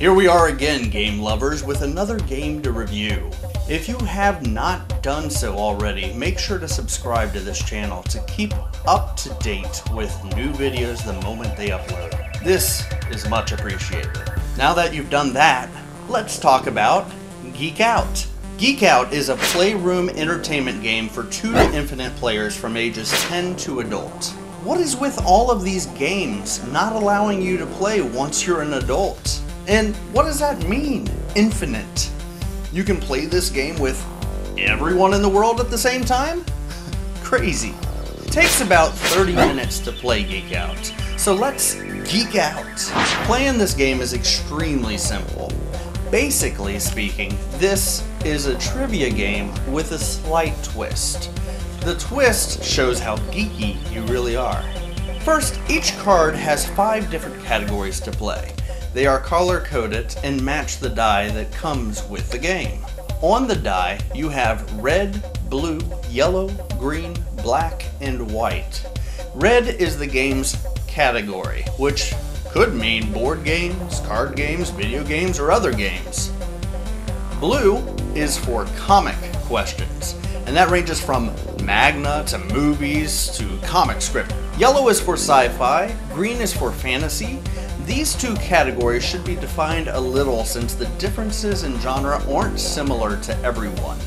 Here we are again, game lovers, with another game to review. If you have not done so already, make sure to subscribe to this channel to keep up to date with new videos the moment they upload. This is much appreciated. Now that you've done that, let's talk about Geek Out. Geek Out is a playroom entertainment game for 2 to infinite players from ages 10 to adult. What is with all of these games not allowing you to play once you're an adult? And what does that mean, infinite? You can play this game with everyone in the world at the same time? Crazy. It takes about 30 minutes to play Geek Out, so let's geek out. Playing this game is extremely simple. Basically speaking, this is a trivia game with a slight twist. The twist shows how geeky you really are. First, each card has 5 different categories to play. They are color-coded and match the die that comes with the game. On the die, you have red, blue, yellow, green, black, and white. Red is the game's category, which could mean board games, card games, video games, or other games. Blue is for comic questions, and that ranges from Magna to movies to comic script. Yellow is for sci-fi, green is for fantasy. These 2 categories should be defined a little since the differences in genre aren't similar to everyone.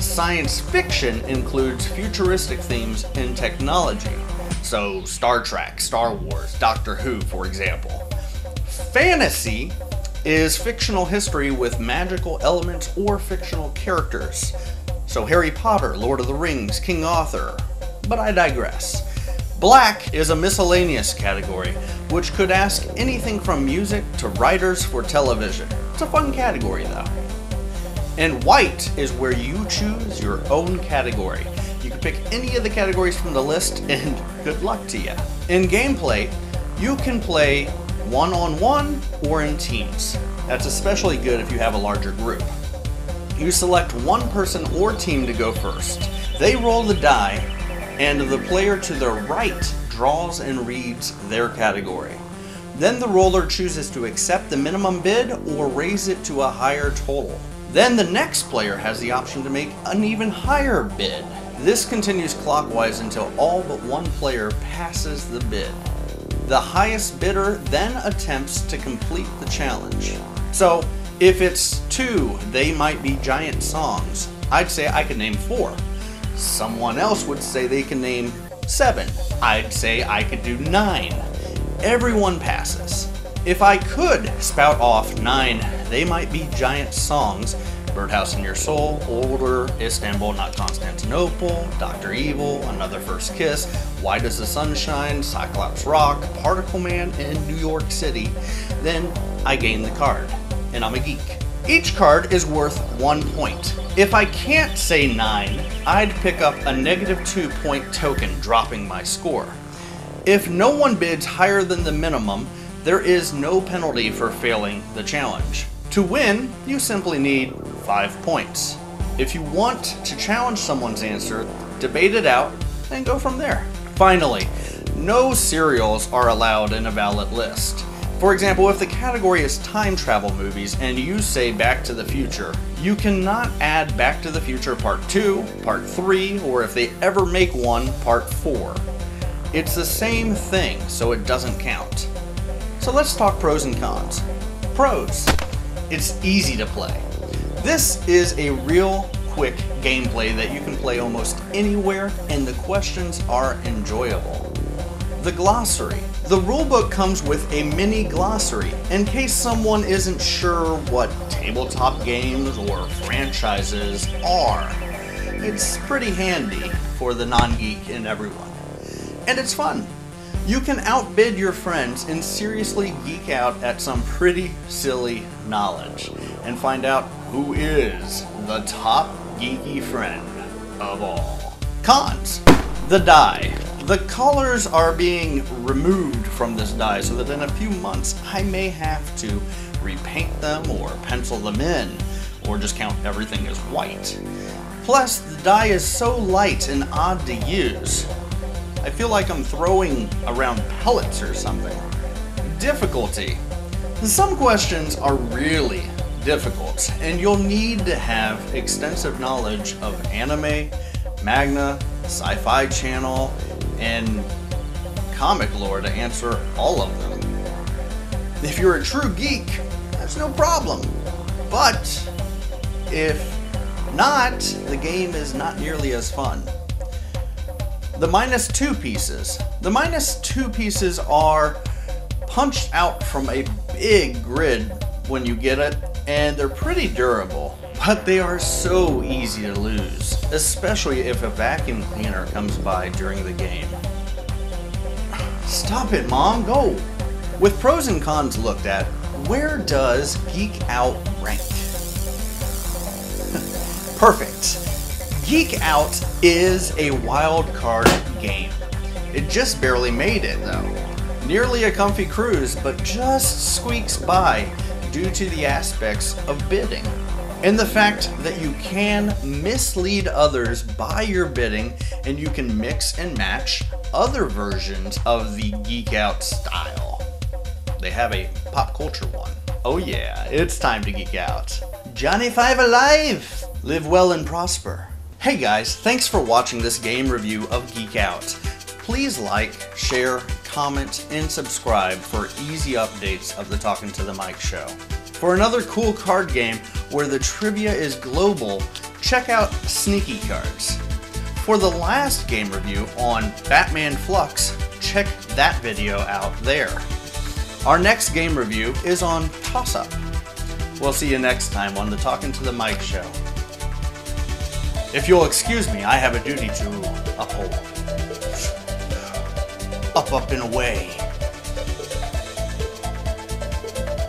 Science fiction includes futuristic themes in technology, so Star Trek, Star Wars, Doctor Who, for example. Fantasy is fictional history with magical elements or fictional characters, so Harry Potter, Lord of the Rings, King Arthur, but I digress. Black is a miscellaneous category, which could ask anything from music to writers for television. It's a fun category though. And white is where you choose your own category. You can pick any of the categories from the list and good luck to you. In gameplay, you can play one-on-one or in teams. That's especially good if you have a larger group. You select one person or team to go first. They roll the die, and the player to the right draws and reads their category. Then the roller chooses to accept the minimum bid or raise it to a higher total. Then the next player has the option to make an even higher bid. This continues clockwise until all but one player passes the bid. The highest bidder then attempts to complete the challenge. So if it's 2, they might be giant songs. I'd say I could name 4. Someone else would say they can name 7. I'd say I could do 9. Everyone passes. If I could spout off 9, they might be giant songs. Birdhouse in Your Soul, Older Istanbul, Not Constantinople, Dr. Evil, Another First Kiss, Why Does the Sun Shine, Cyclops Rock, Particle Man, and New York City. Then I gain the card, and I'm a geek. Each card is worth 1 point. If I can't say 9, I'd pick up a -2 point token, dropping my score. If no one bids higher than the minimum, there is no penalty for failing the challenge. To win, you simply need 5 points. If you want to challenge someone's answer, debate it out and go from there. Finally, no cereals are allowed in a ballot list. For example, if the category is time travel movies and you say Back to the Future, you cannot add Back to the Future Part 2, Part 3, or if they ever make one, Part 4. It's the same thing, so it doesn't count. So let's talk pros and cons. Pros. It's easy to play. This is a real quick gameplay that you can play almost anywhere, and the questions are enjoyable. The glossary. The rulebook comes with a mini glossary in case someone isn't sure what tabletop games or franchises are. It's pretty handy for the non-geek in everyone. And it's fun. You can outbid your friends and seriously geek out at some pretty silly knowledge and find out who is the top geeky friend of all. Cons. The die. The colors are being removed from this die so that in a few months I may have to repaint them or pencil them in or just count everything as white. Plus, the die is so light and odd to use. I feel like I'm throwing around pellets or something. Difficulty. Some questions are really difficult, and you'll need to have extensive knowledge of anime, manga, Sci-Fi Channel, and comic lore to answer all of them. If you're a true geek, that's no problem. But if not, the game is not nearly as fun. The minus two pieces. The minus two pieces are punched out from a big grid when you get it, and they're pretty durable, but they are so easy to lose, especially if a vacuum cleaner comes by during the game. Stop it, Mom, go! With pros and cons looked at, where does Geek Out rank? Perfect. Geek Out is a wild card game. It just barely made it, though. Nearly a comfy cruise, but just squeaks by due to the aspects of bidding. And the fact that you can mislead others by your bidding, and you can mix and match other versions of the Geek Out style. They have a pop culture one. Oh yeah, it's time to geek out. Johnny Five Alive! Live well and prosper. Hey guys, thanks for watching this game review of Geek Out. Please like, share, comment, and subscribe for easy updates of the Talking to the Mic show. For another cool card game where the trivia is global, check out Sneaky Cards. For the last game review on Batman Fluxx, check that video out there. Our next game review is on Toss Up. We'll see you next time on the Talking to the Mic show. If you'll excuse me, I have a duty to uphold. Up and away.